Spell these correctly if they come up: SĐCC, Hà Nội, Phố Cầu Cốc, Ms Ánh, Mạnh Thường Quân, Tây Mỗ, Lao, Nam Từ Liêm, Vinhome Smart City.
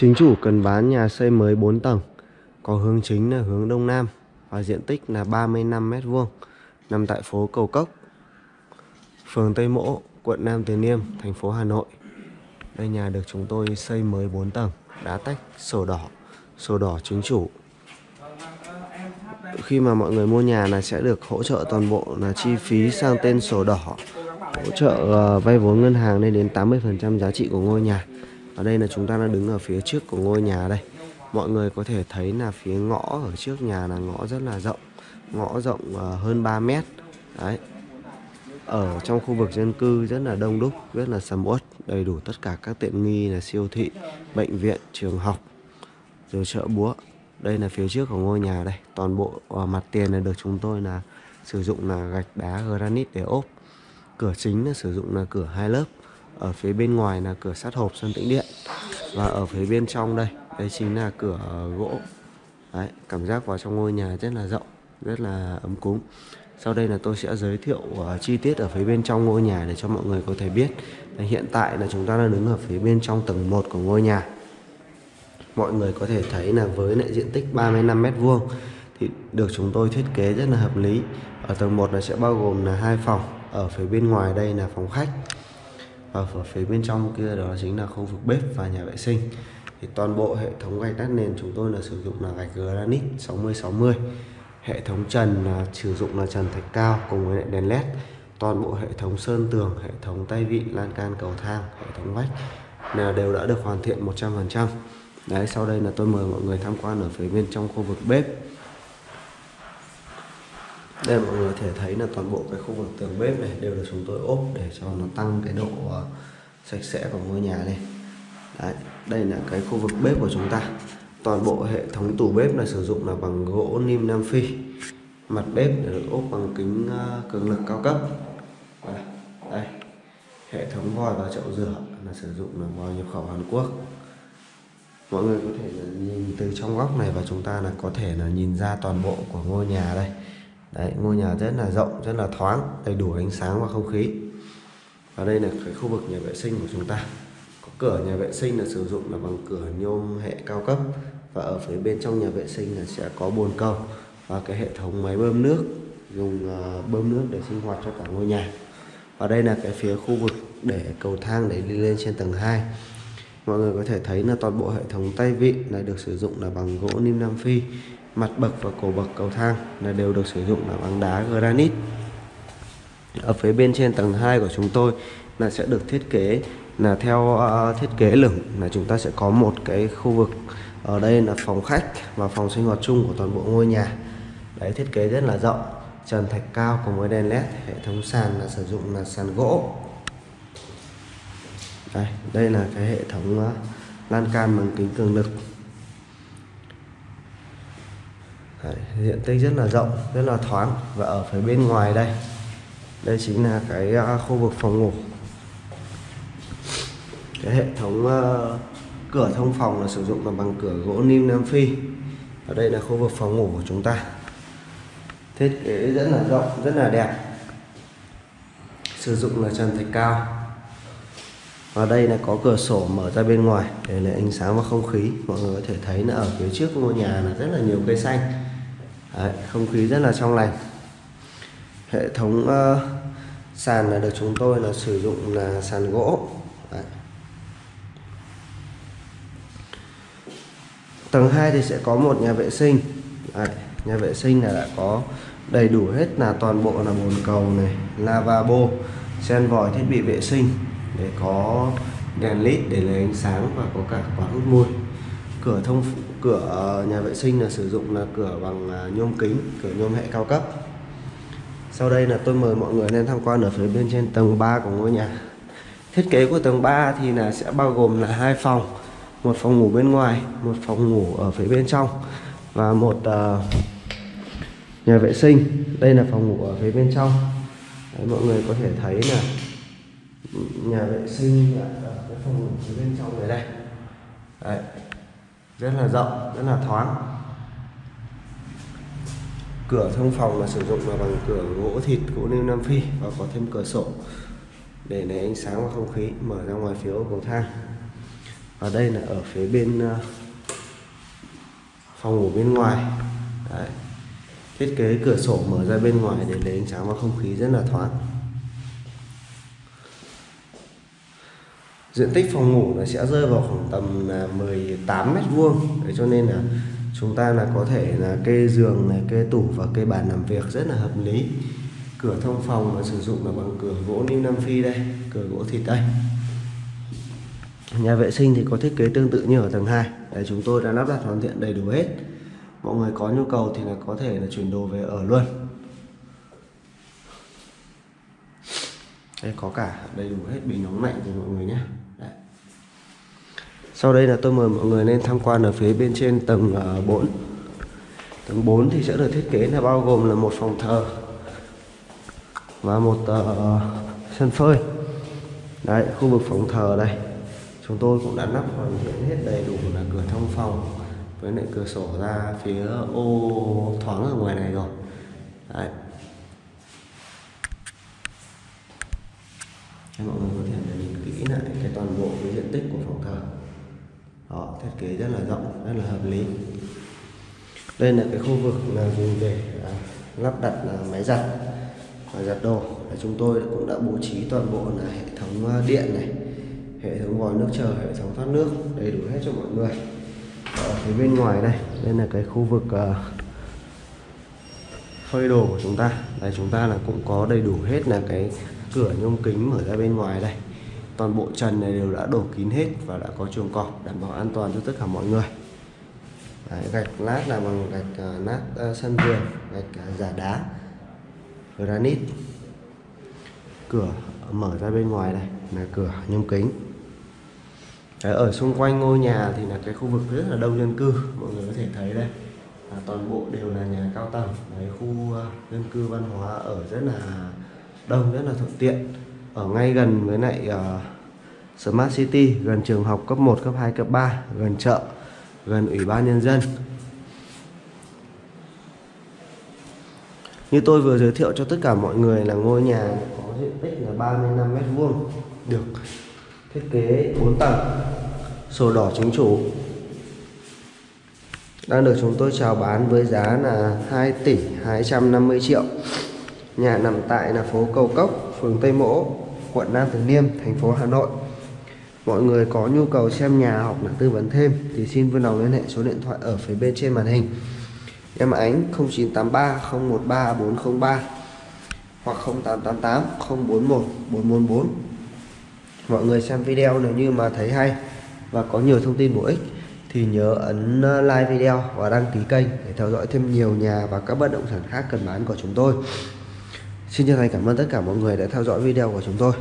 Chính chủ cần bán nhà xây mới 4 tầng, có hướng chính là hướng Đông Nam và diện tích là 35 m², nằm tại phố Cầu Cốc, phường Tây Mỗ, quận Nam Từ Liêm, thành phố Hà Nội. Đây, nhà được chúng tôi xây mới 4 tầng, đá tách, sổ đỏ chính chủ. Khi mà mọi người mua nhà là sẽ được hỗ trợ toàn bộ là chi phí sang tên sổ đỏ, hỗ trợ vay vốn ngân hàng lên đến 80% giá trị của ngôi nhà. Ở đây là chúng ta đang đứng ở phía trước của ngôi nhà đây. Mọi người có thể thấy là phía ngõ ở trước nhà là ngõ rất là rộng, ngõ rộng hơn 3 mét. Đấy. Ở trong khu vực dân cư rất là đông đúc, rất là sầm uất, đầy đủ tất cả các tiện nghi là siêu thị, bệnh viện, trường học, rồi chợ búa. Đây là phía trước của ngôi nhà đây, toàn bộ mặt tiền này được chúng tôi là sử dụng là gạch đá granite để ốp. Cửa chính là sử dụng là cửa 2 lớp, ở phía bên ngoài là cửa sắt hộp sơn tĩnh điện, và ở phía bên trong đây, đây chính là cửa gỗ. Đấy, cảm giác vào trong ngôi nhà rất là rộng, rất là ấm cúng. Sau đây là tôi sẽ giới thiệu chi tiết ở phía bên trong ngôi nhà để cho mọi người có thể biết. Đấy, hiện tại là chúng ta đang đứng ở phía bên trong tầng 1 của ngôi nhà. Mọi người có thể thấy là với lại diện tích 35 m² thì được chúng tôi thiết kế rất là hợp lý. Ở tầng 1 là sẽ bao gồm là 2 phòng, ở phía bên ngoài đây là phòng khách, và ở phía bên trong kia đó chính là khu vực bếp và nhà vệ sinh. Thì toàn bộ hệ thống gạch đất nền chúng tôi là sử dụng là gạch granite 60-60, hệ thống trần là sử dụng là trần thạch cao cùng với đèn led. Toàn bộ hệ thống sơn tường, hệ thống tay vịn, lan can, cầu thang, hệ thống vách là đều đã được hoàn thiện 100%. Đấy, sau đây là tôi mời mọi người tham quan ở phía bên trong khu vực bếp. Đây, mọi người có thể thấy là toàn bộ cái khu vực tường bếp này đều được chúng tôi ốp để cho nó tăng cái độ sạch sẽ của ngôi nhà lên. Đấy, đây là cái khu vực bếp của chúng ta. Toàn bộ hệ thống tủ bếp là sử dụng là bằng gỗ lim Nam Phi. Mặt bếp được ốp bằng kính cường lực cao cấp. Đây, hệ thống vòi và chậu rửa là sử dụng là vòi nhập khẩu Hàn Quốc. Mọi người có thể là nhìn từ trong góc này và chúng ta là có thể là nhìn ra toàn bộ của ngôi nhà đây. Đấy, ngôi nhà rất là rộng, rất là thoáng, đầy đủ ánh sáng và không khí. Và đây là cái khu vực nhà vệ sinh của chúng ta. Có cửa nhà vệ sinh là sử dụng là bằng cửa nhôm hệ cao cấp, và ở phía bên trong nhà vệ sinh là sẽ có bồn cầu và cái hệ thống máy bơm nước, dùng bơm nước để sinh hoạt cho cả ngôi nhà. Và đây là cái phía khu vực để cầu thang để đi lên trên tầng 2. Mọi người có thể thấy là toàn bộ hệ thống tay vịn là được sử dụng là bằng gỗ lim Nam Phi. Mặt bậc và cổ bậc cầu thang là đều được sử dụng là bằng đá granite. Ở phía bên trên tầng 2 của chúng tôi là sẽ được thiết kế là theo thiết kế lửng, là chúng ta sẽ có một cái khu vực ở đây là phòng khách và phòng sinh hoạt chung của toàn bộ ngôi nhà. Đấy, thiết kế rất là rộng, trần thạch cao cùng với đèn led, hệ thống sàn là sử dụng là sàn gỗ. Đây là cái hệ thống lan can bằng kính cường lực. Đấy, diện tích rất là rộng, rất là thoáng. Và ở phía bên ngoài đây, đây chính là cái khu vực phòng ngủ. Cái hệ thống cửa thông phòng là sử dụng là bằng cửa gỗ lim Nam Phi. Ở đây là khu vực phòng ngủ của chúng ta. Thiết kế rất là rộng, rất là đẹp, sử dụng là trần thạch cao. Và đây là có cửa sổ mở ra bên ngoài để lấy ánh sáng và không khí. Mọi người có thể thấy là ở phía trước ngôi nhà là rất là nhiều cây xanh. Đấy, không khí rất là trong lành. Hệ thống sàn là được chúng tôi là sử dụng là sàn gỗ. Đấy. Tầng 2 thì sẽ có một nhà vệ sinh. Đấy, nhà vệ sinh là đã có đầy đủ hết, là toàn bộ là bồn cầu này, lavabo, sen vòi, thiết bị vệ sinh, để có đèn led để lấy ánh sáng và có cả khóa hút mùi. Cửa nhà vệ sinh là sử dụng là cửa bằng nhôm kính, cửa nhôm hệ cao cấp. Sau đây là tôi mời mọi người lên tham quan ở phía bên trên tầng 3 của ngôi nhà. Thiết kế của tầng 3 thì là sẽ bao gồm là 2 phòng, một phòng ngủ bên ngoài, một phòng ngủ ở phía bên trong, và một nhà vệ sinh. Đây là phòng ngủ ở phía bên trong. Đấy, mọi người có thể thấy là nhà vệ sinh ở cái phòng ngủ phía bên trong này đây. Đấy, rất là rộng, rất là thoáng. Cửa thông phòng là sử dụng là bằng cửa gỗ thịt, gỗ lim Nam Phi, và có thêm cửa sổ để lấy ánh sáng và không khí mở ra ngoài phía cầu thang. Và đây là ở phía bên phòng ngủ bên ngoài. Đấy. Thiết kế cửa sổ mở ra bên ngoài để lấy ánh sáng và không khí rất là thoáng. Diện tích phòng ngủ nó sẽ rơi vào khoảng tầm 18 m², cho nên là chúng ta là có thể là kê giường này, kê tủ và kê bàn làm việc rất là hợp lý. Cửa thông phòng là sử dụng là bằng cửa gỗ New Nam Phi đây, cửa gỗ thịt đây. Nhà vệ sinh thì có thiết kế tương tự như ở tầng 2. Đây, chúng tôi đã lắp đặt hoàn thiện đầy đủ hết. Mọi người có nhu cầu thì là có thể là chuyển đồ về ở luôn. Đây có cả đầy đủ hết bình nóng lạnh rồi mọi người nhé. Đấy. Sau đây là tôi mời mọi người lên tham quan ở phía bên trên tầng 4. Tầng 4 thì sẽ được thiết kế là bao gồm là một phòng thờ và một sân phơi. Đấy, khu vực phòng thờ đây chúng tôi cũng đã lắp hoàn thiện hết đầy đủ là cửa thông phòng với lại cửa sổ ra phía ô thoáng ở ngoài này rồi. Đấy. Mọi người có thể nhìn kỹ lại cái toàn bộ cái diện tích của phòng thờ. Đó, thiết kế rất là rộng, rất là hợp lý. Đây là cái khu vực là dùng để lắp đặt là máy giặt và giặt đồ. Chúng tôi cũng đã bố trí toàn bộ là hệ thống điện này, hệ thống vòi nước chờ, hệ thống thoát nước đầy đủ hết cho mọi người. Ở phía bên ngoài đây, đây là cái khu vực phơi đồ của chúng ta. Đây chúng ta là cũng có đầy đủ hết là cái cửa nhôm kính mở ra bên ngoài đây. Toàn bộ trần này đều đã đổ kín hết và đã có chuồng cọp đảm bảo an toàn cho tất cả mọi người. Đấy, gạch lát là bằng gạch lát sân vườn, gạch giả đá, granite. Cửa mở ra bên ngoài đây là cửa nhôm kính. Đấy, ở xung quanh ngôi nhà thì là cái khu vực rất là đông dân cư. Mọi người có thể thấy đây là toàn bộ đều là nhà cao tầng. Đấy, khu dân cư văn hóa ở rất là đông, rất là thuận tiện. Ở ngay gần với lại Smart City, gần trường học cấp 1, cấp 2, cấp 3, gần chợ, gần Ủy ban Nhân dân. Như tôi vừa giới thiệu cho tất cả mọi người là ngôi nhà có diện tích là 35 m², được thiết kế 4 tầng, sổ đỏ chính chủ, đang được chúng tôi chào bán với giá là 2 tỷ 250 triệu. Nhà nằm tại là phố Cầu Cốc, phường Tây Mỗ, quận Nam Từ Liêm, thành phố Hà Nội. Mọi người có nhu cầu xem nhà hoặc là tư vấn thêm thì xin vui lòng liên hệ số điện thoại ở phía bên trên màn hình. Em Ánh 0983 013 403 hoặc 0888 041 444. Mọi người xem video nếu như mà thấy hay và có nhiều thông tin bổ ích thì nhớ ấn like video và đăng ký kênh để theo dõi thêm nhiều nhà và các bất động sản khác cần bán của chúng tôi. Xin chân thành cảm ơn tất cả mọi người đã theo dõi video của chúng tôi.